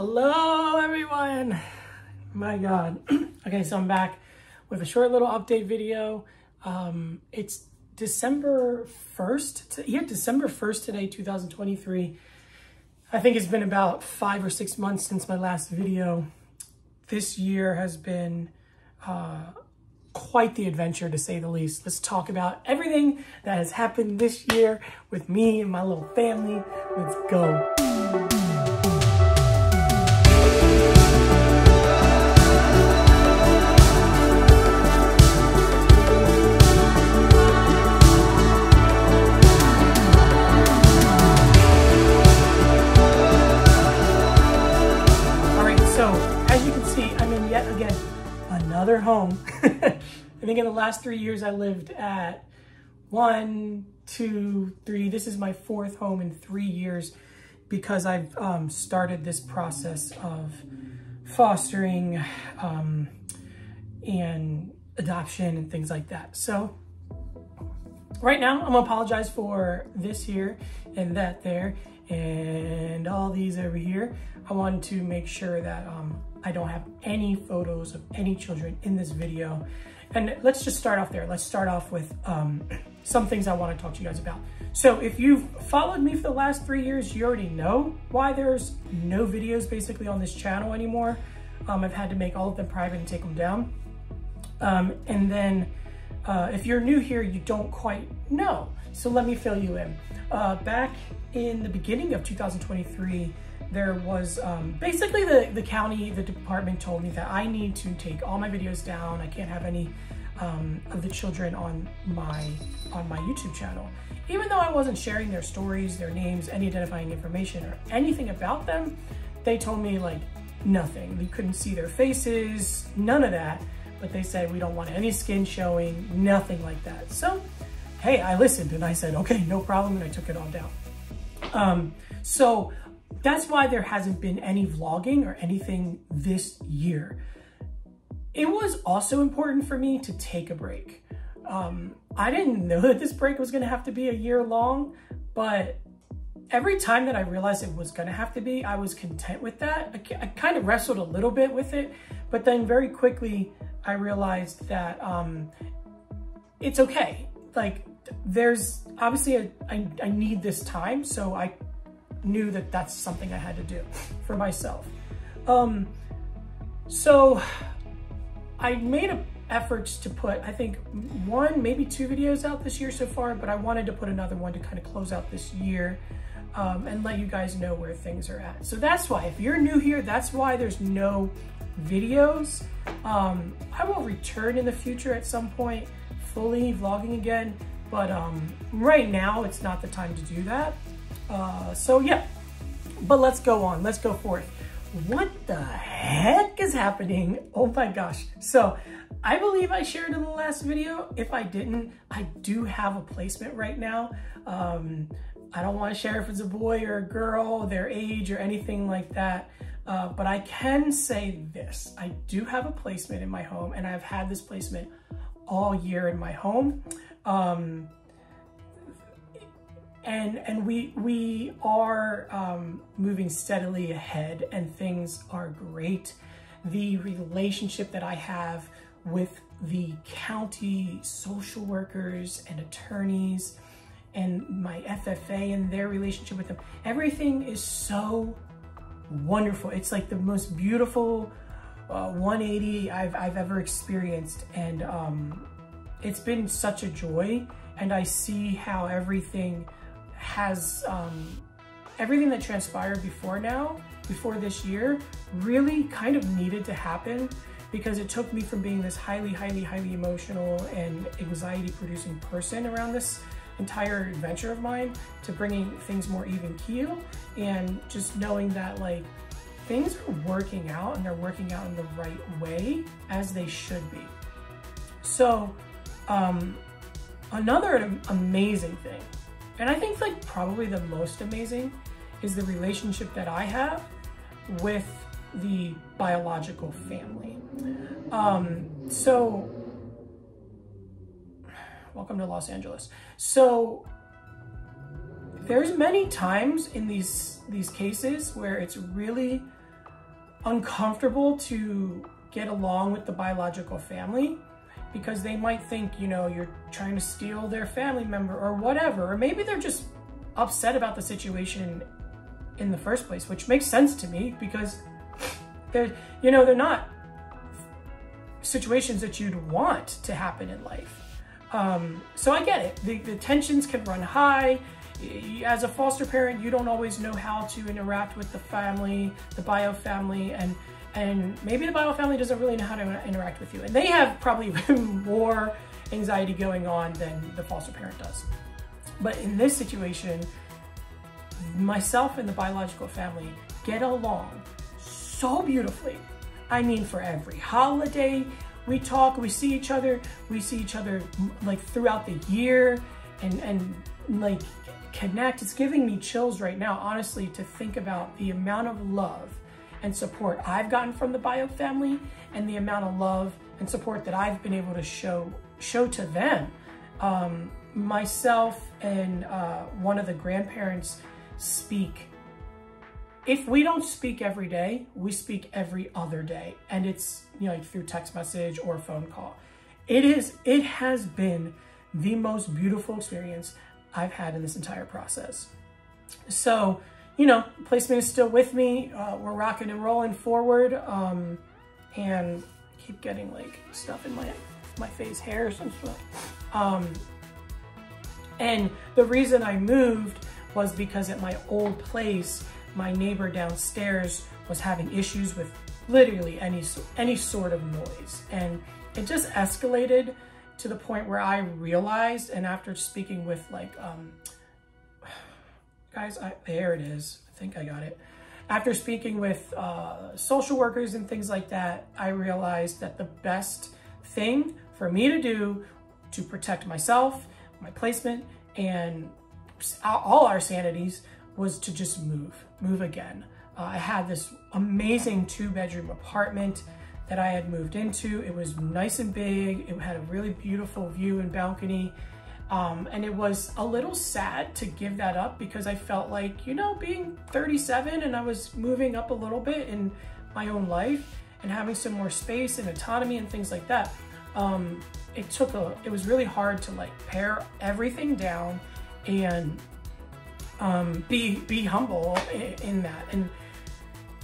Hello everyone, my God. Okay, so I'm back with a short little update video. It's December 1st, yeah, December 1st today, 2023. I think it's been about 5 or 6 months since my last video. This year has been quite the adventure, to say the least. Let's talk about everything that has happened this year with me and my little family. Let's go. Another home. I think in the last 3 years I lived at 1, 2, 3. This is my 4th home in 3 years because I've started this process of fostering and adoption and things like that. So right now I'm gonna apologize for this here and that there and all these over here. I wanted to make sure that I don't have any photos of any children in this video. And let's just start off there. Let's start off with some things I want to talk to you guys about. So if you've followed me for the last 3 years, you already know why there's no videos basically on this channel anymore. I've had to make all of them private and take them down. And then if you're new here, you don't quite know. So let me fill you in. Back in the beginning of 2023, there was basically the county, the department told me that I need to take all my videos down. I can't have any of the children on my YouTube channel. Even though I wasn't sharing their stories, their names, any identifying information or anything about them, they told me like nothing. We couldn't see their faces, none of that. But they said, we don't want any skin showing, nothing like that. So, hey, I listened and I said, okay, no problem. And I took it all down. So that's why there hasn't been any vlogging or anything this year. It was also important for me to take a break. I didn't know that this break was gonna have to be a year long, but every time that I realized it was gonna have to be, I was content with that. I kind of wrestled a little bit with it, but then very quickly I realized that it's okay. Like there's obviously, I need this time, so I knew that that's something I had to do for myself. So I made efforts to put, I think 1, maybe 2 videos out this year so far, but I wanted to put another one to kind of close out this year and let you guys know where things are at. So that's why, if you're new here, that's why there's no videos. I will return in the future at some point, fully vlogging again, but right now it's not the time to do that. So yeah, but let's go on, let's go forth. What the heck is happening? Oh my gosh. So I believe I shared in the last video. If I didn't, I do have a placement right now. I don't want to share if it's a boy or a girl, their age or anything like that. But I can say this, I do have a placement in my home and I've had this placement all year in my home. And we are moving steadily ahead and things are great. The relationship that I have with the county social workers and attorneys and my FFA and their relationship with them, everything is so wonderful. It's like the most beautiful 180 I've ever experienced. And it's been such a joy. And I see how everything has everything that transpired before this year really kind of needed to happen, because it took me from being this highly emotional and anxiety producing person around this entire adventure of mine to bringing things more even keel, and just knowing that like things are working out and they're working out in the right way as they should be. So another amazing thing, and I think like probably the most amazing, is the relationship that I have with the biological family. So welcome to Los Angeles. So there's many times in these cases where it's really uncomfortable to get along with the biological family because they might think, you know, you're trying to steal their family member or whatever. Or maybe they're just upset about the situation in the first place, which makes sense to me because they're, you know, they're not situations that you'd want to happen in life. So I get it. The tensions can run high. As a foster parent, you don't always know how to interact with the family, the bio family, and maybe the bio family doesn't really know how to interact with you. And they have probably more anxiety going on than the foster parent does. But in this situation, myself and the biological family get along so beautifully. I mean, for every holiday, we talk, we see each other like throughout the year and like connect. It's giving me chills right now, honestly, to think about the amount of love and support I've gotten from the bio family and the amount of love and support that I've been able to show to them. Myself and one of the grandparents speak. If we don't speak every day, we speak every other day. And it's, you know, like through text message or phone call. It has been the most beautiful experience I've had in this entire process. So, you know, placement is still with me. We're rocking and rolling forward. And keep getting like stuff in my face, hairs and stuff. And the reason I moved was because at my old place, my neighbor downstairs was having issues with literally any sort of noise. And it just escalated to the point where I realized, and after speaking with like, guys, there it is, I think I got it. After speaking with social workers and things like that, I realized that the best thing for me to do to protect myself, my placement, and all our sanities was to just move again. I had this amazing 2-bedroom apartment that I had moved into. It was nice and big. It had a really beautiful view and balcony. And it was a little sad to give that up because I felt like, you know, being 37 and I was moving up a little bit in my own life and having some more space and autonomy and things like that. It was really hard to like pare everything down and be humble in that. And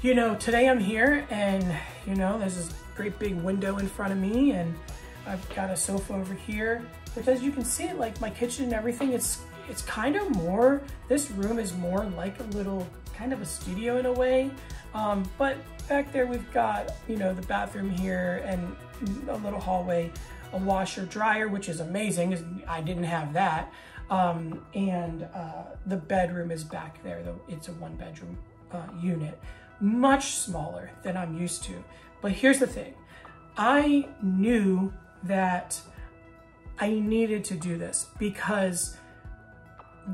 you know, today I'm here and you know, there's this great big window in front of me and I've got a sofa over here. But as you can see, like my kitchen and everything, it's kind of more, this room is more like a little kind of a studio in a way. But back there we've got, you know, the bathroom here and a little hallway, a washer dryer, which is amazing. I didn't have that. The bedroom is back there, though it's a 1-bedroom unit, much smaller than I'm used to. But here's the thing, I knew that I needed to do this because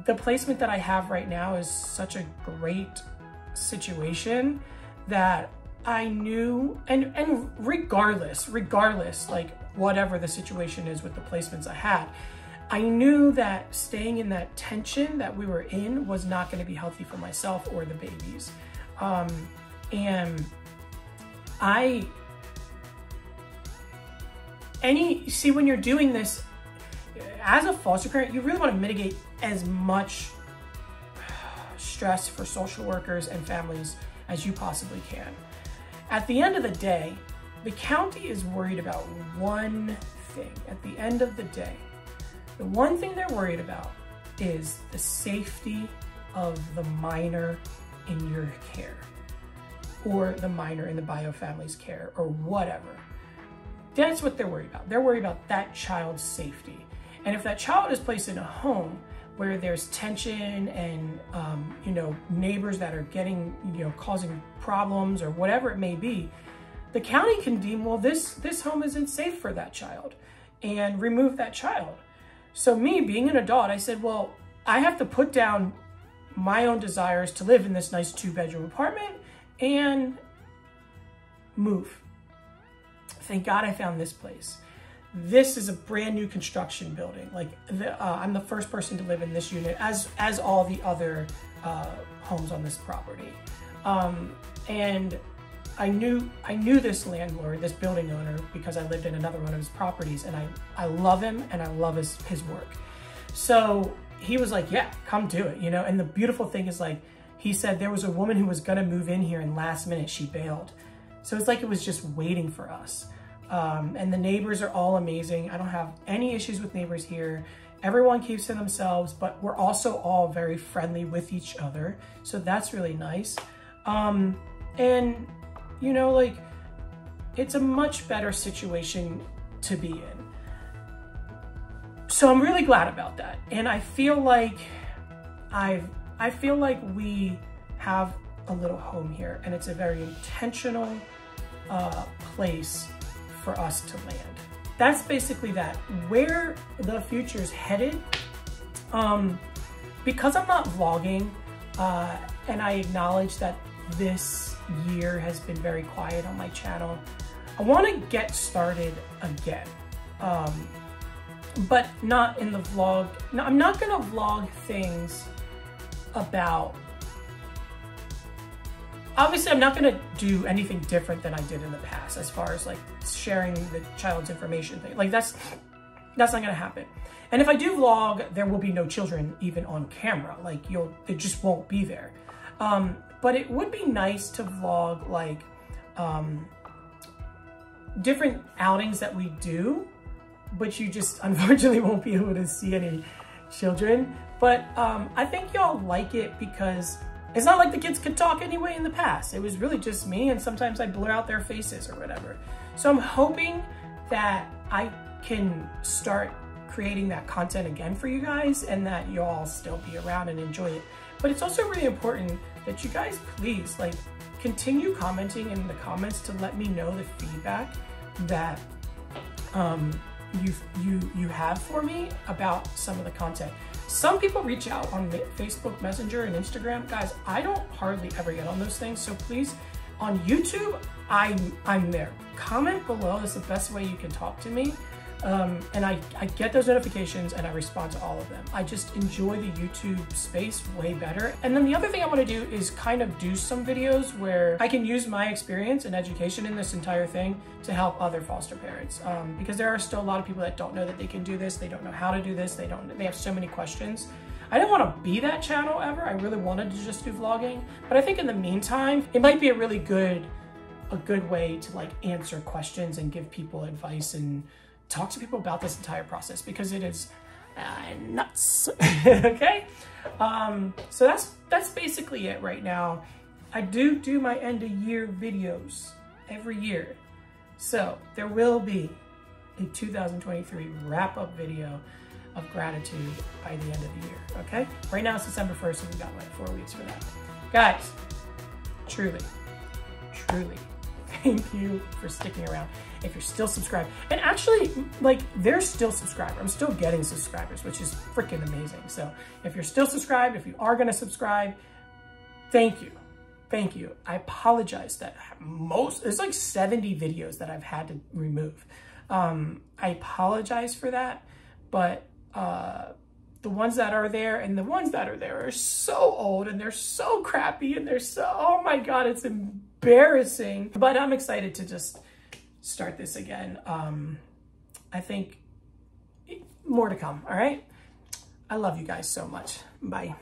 the placement that I have right now is such a great situation that I knew, and regardless, like whatever the situation is with the placements I had, I knew that staying in that tension that we were in was not going to be healthy for myself or the babies. See, when you're doing this as a foster parent, you really want to mitigate as much stress for social workers and families as you possibly can. At the end of the day, the county is worried about one thing. At the end of the day, the one thing they're worried about is the safety of the minor in your care or the minor in the bio family's care or whatever. That's what they're worried about. They're worried about that child's safety. And if that child is placed in a home where there's tension and, you know, neighbors that are getting, you know, causing problems or whatever it may be, the county can deem, well, this home isn't safe for that child and remove that child. So me being an adult, I said, well, I have to put down my own desires to live in this nice 2-bedroom apartment and move. Thank God I found this place. This is a brand new construction building. Like I'm the first person to live in this unit as all the other homes on this property. And I knew this landlord, this building owner, because I lived in another one of his properties, and I love him and I love his work. So he was like, yeah, come do it, you know? And the beautiful thing is, like, he said there was a woman who was gonna move in here and last minute she bailed. So it's like, it was just waiting for us. And the neighbors are all amazing. I don't have any issues with neighbors here. Everyone keeps to themselves, but we're also all very friendly with each other. So that's really nice. And you know, like, it's a much better situation to be in. So I'm really glad about that. And I feel like we have a little home here, and it's a very intentional place for us to land. That's basically that. Where the future's headed, because I'm not vlogging, and I acknowledge that this year has been very quiet on my channel, I want to get started again, but not in the vlog. No, I'm not gonna vlog things about, obviously I'm not gonna do anything different than I did in the past as far as like sharing the child's information thing. Like that's not gonna happen. And if I do vlog, there will be no children even on camera. Like it just won't be there. But it would be nice to vlog like different outings that we do, but you just unfortunately won't be able to see any children. But I think y'all like it because it's not like the kids could talk anyway in the past. It was really just me, and sometimes I blur out their faces or whatever. So I'm hoping that I can start creating that content again for you guys, and that y'all still be around and enjoy it. But it's also really important that you guys please like continue commenting in the comments to let me know the feedback that you have for me about some of the content. Some people reach out on Facebook Messenger and Instagram. Guys, I don't hardly ever get on those things, so please, on YouTube, I'm there. Comment below is the best way you can talk to me. And I get those notifications and I respond to all of them. I just enjoy the YouTube space way better. And then the other thing I want to do is kind of do some videos where I can use my experience and education in this entire thing to help other foster parents. Because there are still a lot of people that don't know that they can do this. They don't know how to do this. They have so many questions. I didn't want to be that channel ever. I really wanted to just do vlogging, but I think in the meantime, it might be a good way to like answer questions and give people advice and talk to people about this entire process, because it is nuts. Okay, so that's basically it right now. I do my end of year videos every year, so there will be a 2023 wrap-up video of gratitude by the end of the year. Okay, right now it's December 1st, so we've got like 4 weeks for that. Guys, truly thank you for sticking around. If you're still subscribed, and actually like they're still subscribers, I'm still getting subscribers, which is freaking amazing. So if you're still subscribed, if you are going to subscribe, thank you. I apologize that it's like 70 videos that I've had to remove. I apologize for that, but the ones that are there and the ones that are there are so old, and they're so crappy, and they're so, oh my god, it's embarrassing. But I'm excited to just start this again. I think more to come. All right, I love you guys so much. Bye.